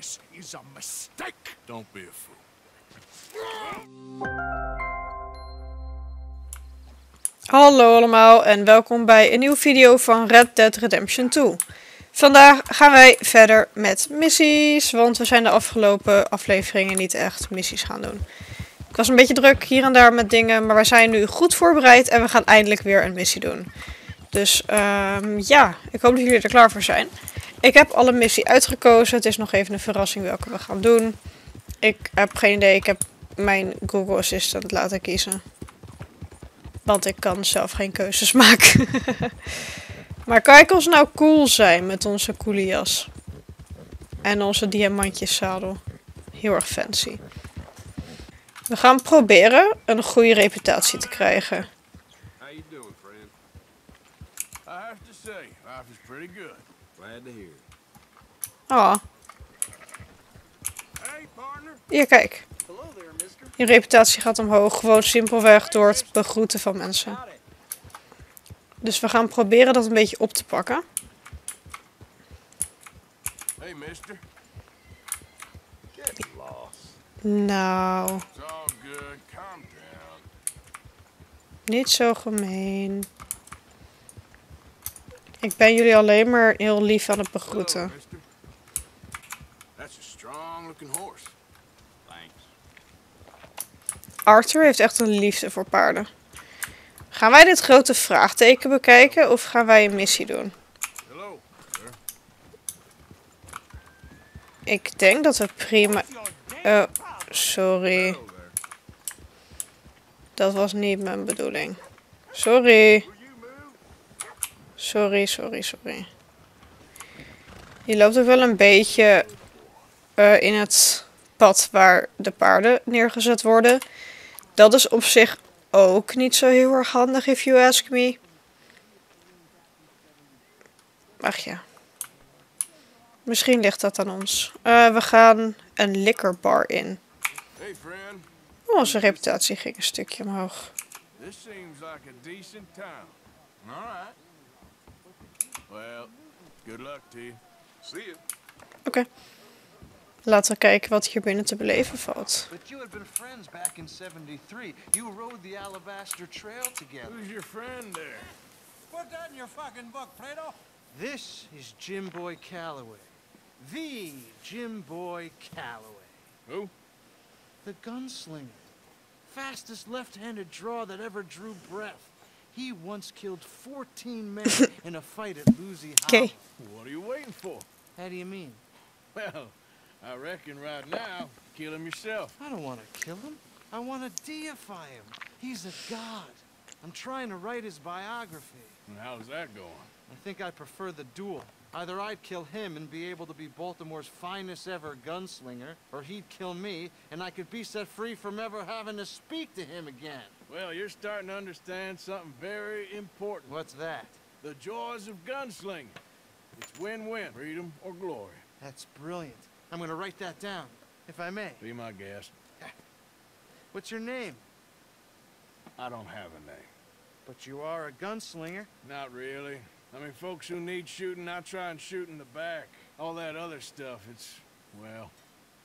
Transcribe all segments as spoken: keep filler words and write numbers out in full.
This is a mistake. Don't be a fool. Hallo allemaal en welkom bij een nieuwe video van Red Dead Redemption twee. Vandaag gaan wij verder met missies, want we zijn de afgelopen afleveringen niet echt missies gaan doen. Ik was een beetje druk hier en daar met dingen, maar wij zijn nu goed voorbereid en we gaan eindelijk weer een missie doen. Dus um, ja, ik hoop dat jullie er klaar voor zijn. Ik heb alle missie uitgekozen. Het is nog even een verrassing welke we gaan doen. Ik heb geen idee. Ik heb mijn Google Assistant laten kiezen. Want ik kan zelf geen keuzes maken. Maar kijk ons nou cool zijn met onze coole jas. En onze diamantjeszadel. Heel erg fancy. We gaan proberen een goede reputatie te krijgen. How you doing, friend? I have to say, life is pretty good. Glad to hear. Ah. Hier, kijk. Je reputatie gaat omhoog, gewoon simpelweg door het begroeten van mensen. Dus we gaan proberen dat een beetje op te pakken. Hey, mister. Get lost. Nou. Niet zo gemeen. Ik ben jullie alleen maar heel lief aan het begroeten. Arthur heeft echt een liefde voor paarden. Gaan wij dit grote vraagteken bekijken of gaan wij een missie doen? Ik denk dat we prima... Oh, sorry. Dat was niet mijn bedoeling. Sorry. Sorry, sorry, sorry. Je loopt ook wel een beetje uh, in het pad waar de paarden neergezet worden. Dat is op zich ook niet zo heel erg handig, if you ask me. Ach ja. Misschien ligt dat aan ons. Uh, we gaan een liquorbar in. Oh, onze reputatie ging een stukje omhoog. Oké. Okay. Laten we kijken wat hier binnen te beleven valt. This is Jim Boy Calloway. The Jim Boy Calloway. Who? The gunslinger. Fastest left-handed draw that ever drew breath. He once killed fourteen men in a fight at Lucy Howe. Okay. What are you waiting for? How do you mean? Well, I reckon right now, kill him yourself. I don't want to kill him. I want to deify him. He's a god. I'm trying to write his biography. And how's that going? I think I prefer the duel. Either I'd kill him and be able to be Baltimore's finest ever gunslinger, or he'd kill me, and I could be set free from ever having to speak to him again. Well, you're starting to understand something very important. What's that? The joys of gunslinging. It's win-win, freedom or glory. That's brilliant. I'm gonna write that down, if I may. Be my guest. What's your name? I don't have a name. But you are a gunslinger? Not really. I mean, folks who need shooting, I try and shoot in the back. All that other stuff, it's, well,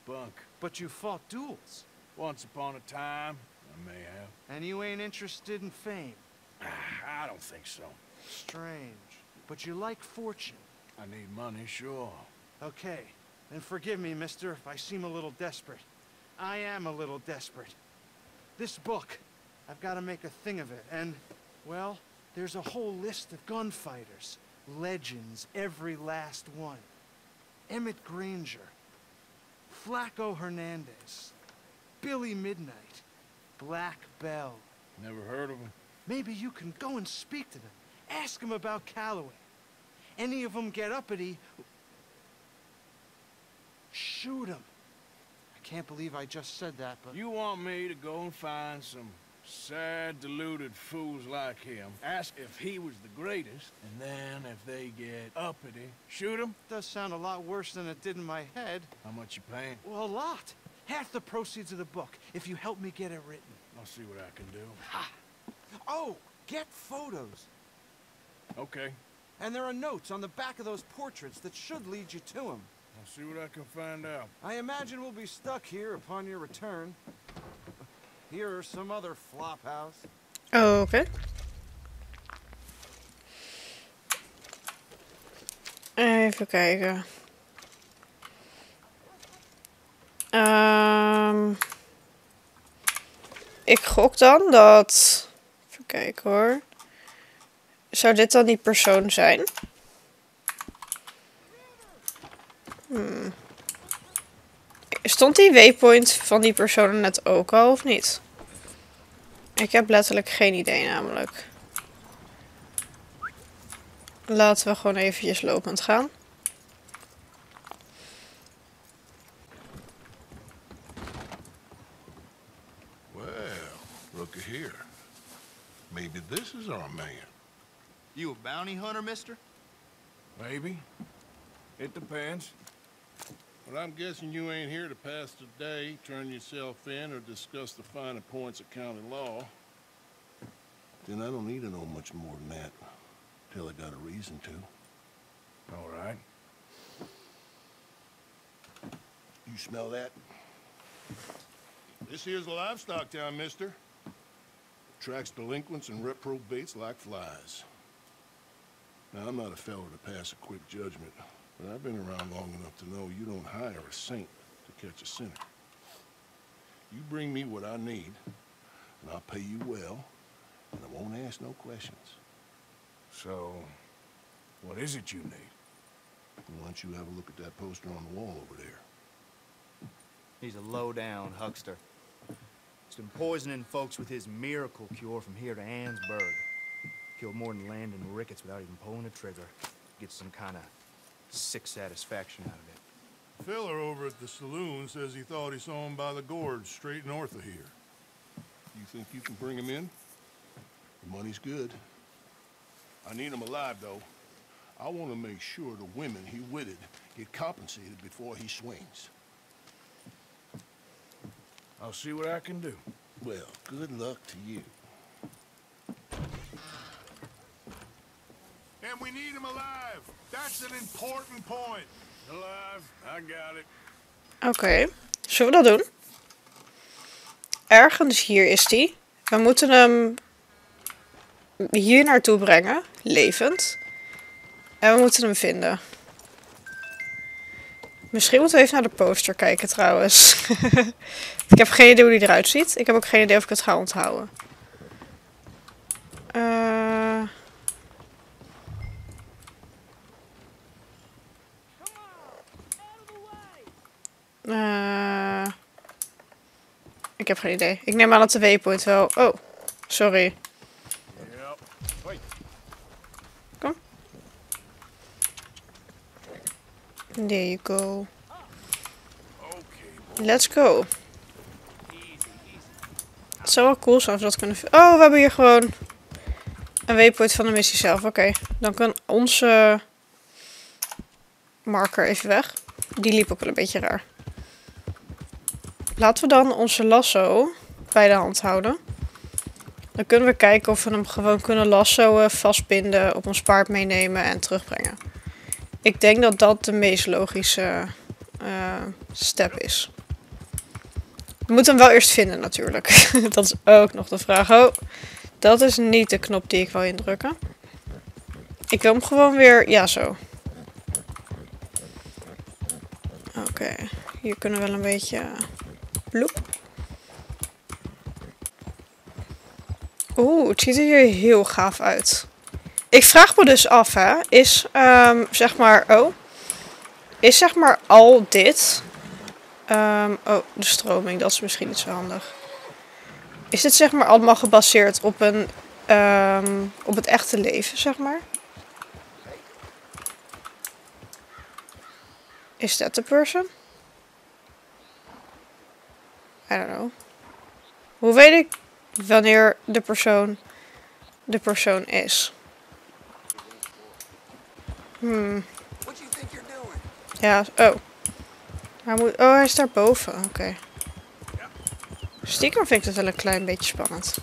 bunk. But you fought duels. Once upon a time, I may have. And you ain't interested in fame? I don't think so. Strange. But you like fortune. I need money, sure. Okay. Then forgive me, mister, if I seem a little desperate. I am a little desperate. This book, I've got to make a thing of it, and, well... There's a whole list of gunfighters. Legends, every last one. Emmett Granger. Flacco Hernandez. Billy Midnight. Black Bell. Never heard of him. Maybe you can go and speak to them. Ask them about Calloway. Any of them get uppity, shoot them. I can't believe I just said that, but... You want me to go and find some... sad, deluded fools like him. Ask if he was the greatest, and then if they get uppity, shoot him. Does sound a lot worse than it did in my head. How much you paying? Well, a lot. Half the proceeds of the book, if you help me get it written. I'll see what I can do. Ha! Oh, get photos. Okay. And there are notes on the back of those portraits that should lead you to him. I'll see what I can find out. I imagine we'll be stuck here upon your return. Here or some other flop house. Okay. Even kijken. Um, ik gok dan dat... Even kijken hoor. Zou dit dan die persoon zijn? Hmm. Stond die waypoint van die persoon net ook al of niet? Ik heb letterlijk geen idee namelijk. Laten we gewoon eventjes lopend gaan. Well, look here. Maybe this is our man. You a bounty hunter, mister? Maybe. It depends. Well, I'm guessing you ain't here to pass the day, turn yourself in, or discuss the finer points of county law. Then I don't need to know much more than that. Till I got a reason to. All right. You smell that? This here's a livestock town, mister. Attracts delinquents and reprobates like flies. Now, I'm not a fellow to pass a quick judgment, but I've been around long enough to know you don't hire a saint to catch a sinner. You bring me what I need, and I'll pay you well, and I won't ask no questions. So, what is it you need? Why don't you have a look at that poster on the wall over there? He's a low-down huckster. He's been poisoning folks with his miracle cure from here to Ansburg. Killed more than Landon Ricketts without even pulling the trigger. Gets some kind of sick satisfaction out of it. Filler over at the saloon says he thought he saw him by the gorge straight north of here. You think you can bring him in? The money's good. I need him alive, though. I want to make sure the women he witted get compensated before he swings. I'll see what I can do. Well, good luck to you. And we need him alive. That's an important point. Alive, I got it. Oké, okay. Zullen we dat doen? Ergens hier is hij. We moeten hem... hier naartoe brengen, levend. En we moeten hem vinden. Misschien moeten we even naar de poster kijken trouwens. Ik heb geen idee hoe die eruit ziet. Ik heb ook geen idee of ik het ga onthouden. Uh... Uh... Ik heb geen idee. Ik neem aan dat de waypoint wel... Oh, sorry. There you go. Let's go. Het zou wel cool zijn als we dat kunnen... Oh, we hebben hier gewoon een waypoint van de missie zelf. Oké, okay. Dan kan onze marker even weg. Die liep ook wel een beetje raar. Laten we dan onze lasso bij de hand houden. Dan kunnen we kijken of we hem gewoon kunnen lassoen, vastbinden, op ons paard meenemen en terugbrengen. Ik denk dat dat de meest logische uh, step is. We moeten hem wel eerst vinden natuurlijk. Dat is ook nog de vraag. Oh, dat is niet de knop die ik wil indrukken. Ik wil hem gewoon weer... Ja, zo. Oké. Okay. Hier kunnen we wel een beetje... Bloep. Oeh, het ziet er hier heel gaaf uit. Ik vraag me dus af, hè, is um, zeg maar, oh, is zeg maar al dit, um, oh, de stroming, dat is misschien niet zo handig. Is dit zeg maar allemaal gebaseerd op een, um, op het echte leven, zeg maar? Is dat de person? I don't know. Hoe weet ik wanneer de persoon de persoon is? Hmm. Ja, oh. Hij moet, oh, hij is daar boven. Oké. Okay. Stiekem vind ik dat wel een klein beetje spannend.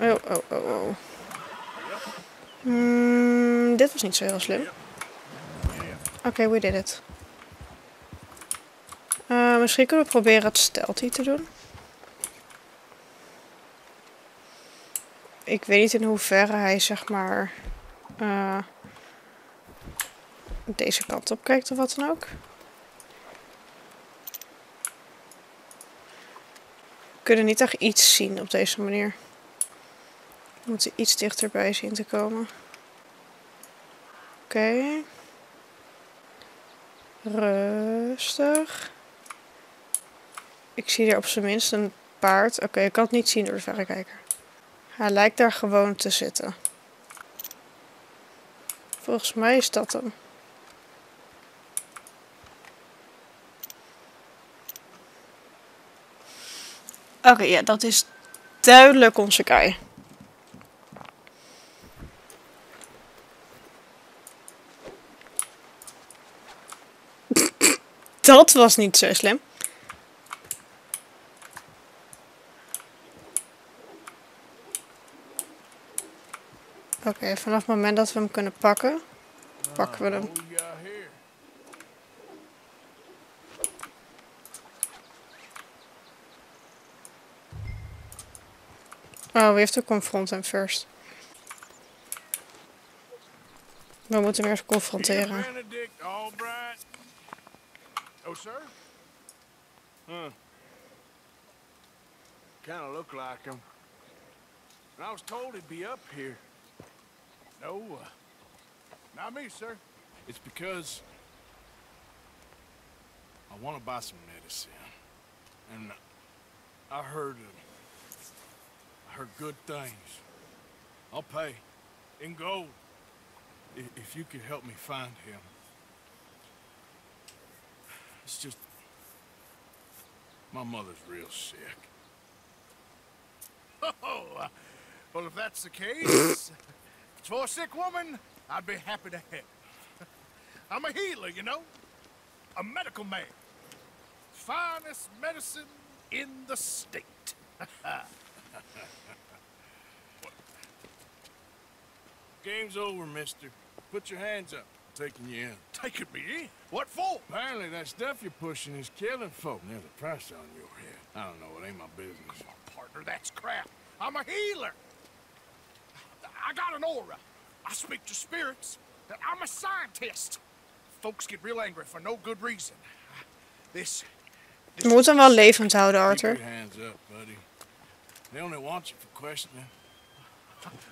Oh, oh, oh, oh. Hmm, dit was niet zo heel slim. Oké, okay, we did it. Uh, misschien kunnen we proberen het stealthy te doen. Ik weet niet in hoeverre hij zeg maar uh, deze kant op kijkt of wat dan ook. We kunnen niet echt iets zien op deze manier. We moeten iets dichterbij zien te komen. Oké. Okay. Rustig. Ik zie er op zijn minst een paard. Oké, okay, ik kan het niet zien door de verrekijker. Hij lijkt daar gewoon te zitten. Volgens mij is dat hem. Oké, okay, ja, dat is duidelijk onze guy. Dat was niet zo slim. Oké, okay, vanaf het moment dat we hem kunnen pakken, pakken we hem. Oh, we have to confront him first. We moeten hem eerst confronteren. Oh, sir? Huh. Kind of look like him. And I was told he'd be up here. No, uh, not me, sir. It's because I want to buy some medicine. And I heard, uh, I heard good things. I'll pay in gold if, if you could help me find him. It's just, my mother's real sick. Oh, uh, well, if that's the case, for a sick woman, I'd be happy to help. I'm a healer, you know, a medical man. Finest medicine in the state. Game's over, mister. Put your hands up. Taking you in. Taking me in? What for? Apparently that stuff you're pushing is killing folk. There's a price on your head. I don't know. It ain't my business. Come on, partner. That's crap. I'm a healer. I got an aura. I speak to spirits. I'm a scientist. Folks get real angry for no good reason. This... this moet hem wel levend houden, Arthur. Keep your hands up, buddy. They only want you for questioning.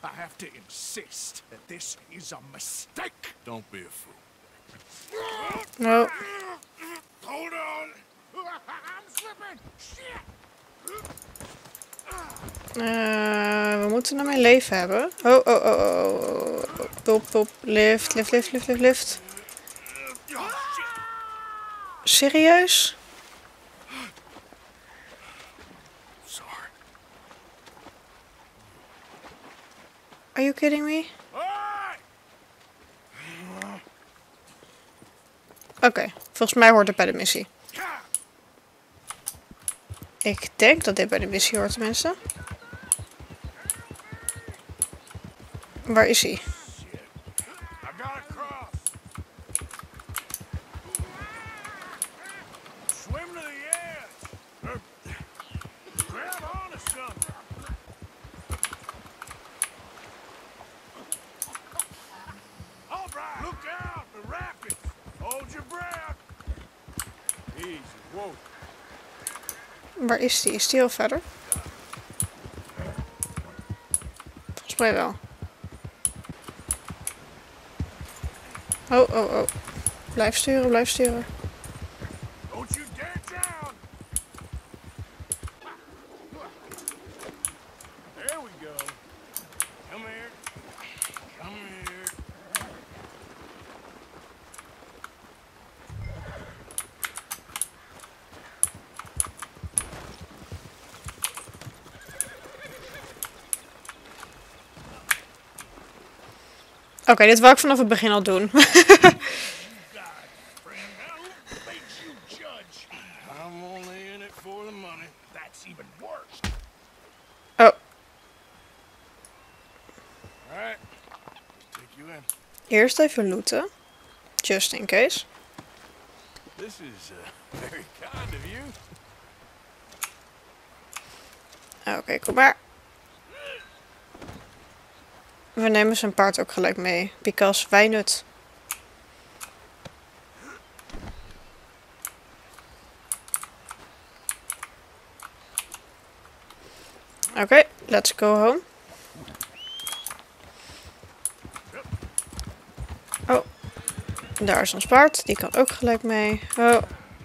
I have to insist that this is a mistake. Don't be a fool. No. Hold on. I'm slipping. Shit. Uh, we moeten naar mijn leven hebben. Oh, oh, oh, oh. Pop, pop. Lift, lift, lift, lift, lift, lift. Serieus? Are you kidding me? Oké, okay, volgens mij hoort het bij de missie. Ik denk dat dit bij de missie hoort, mensen. Waar is hij? Waar is die? Is die al verder? Volgens mij wel. Oh, oh, oh. Blijf sturen, blijf sturen. Oké, okay, dit wou ik vanaf het begin al doen. Oh. Eerst even looten. just in case. This is uh, very kind of you. Oké, okay, kom maar. We nemen zijn paard ook gelijk mee, because why not? Oké, okay, let's go home. Oh, daar is ons paard. Die kan ook gelijk mee. Oh,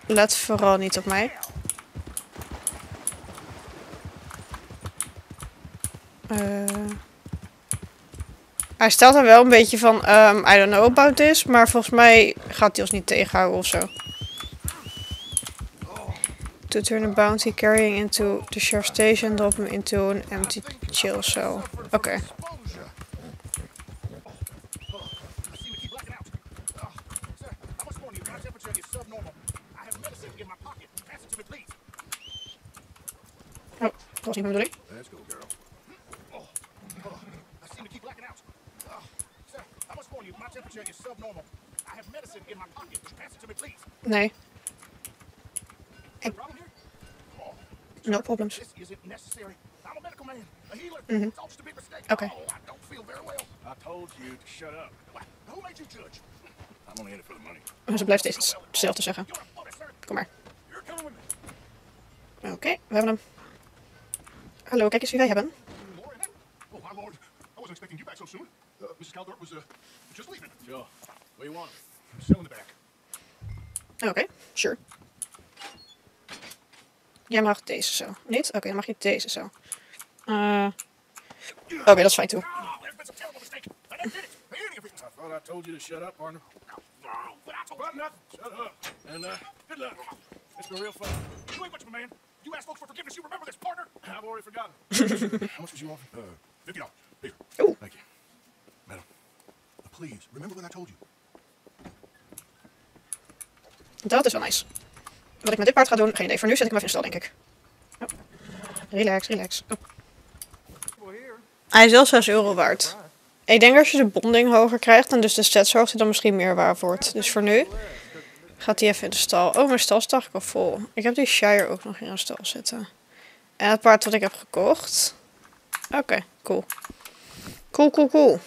let vooral niet op mij. Uh, hij stelt dan wel een beetje van, um, I don't know about this, maar volgens mij gaat hij ons niet tegenhouden of zo. To turn a bounty carrying into the sheriff's station, drop him into an empty jail cell. Oké. Okay. Oh, dat was niet mijn bedoeling. Nee. No problems. Mm-hmm. Okay. Ze blijft steeds hetzelfde zeggen. Kom maar. Oké, okay, we hebben hem. Hallo, kijk eens wie wij hebben. Oké, okay, sure. Jij mag deze zo. Niet? Oké, okay, dan mag je deze zo. Uh... Oké, okay, dat is fijn toe. Oeh. Dat is wel nice. Wat ik met dit paard ga doen, geen idee. Voor nu zet ik hem even in de stal, denk ik. Oh. Relax, relax. Oh. Hij is zelfs zes euro waard. Ik denk als je de bonding hoger krijgt en dus de stats hoog, hij dan misschien meer waard wordt. Dus voor nu gaat hij even in de stal. Oh, mijn stal staat al vol. Ik heb die Shire ook nog in een stal zitten. En het paard wat ik heb gekocht. Oké, okay, cool. Cool, cool, cool.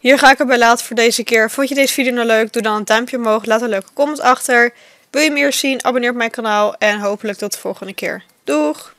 Hier ga ik het bij laten voor deze keer. Vond je deze video nou leuk? Doe dan een duimpje omhoog. Laat een leuke comment achter. Wil je meer zien? Abonneer op mijn kanaal. En hopelijk tot de volgende keer. Doeg!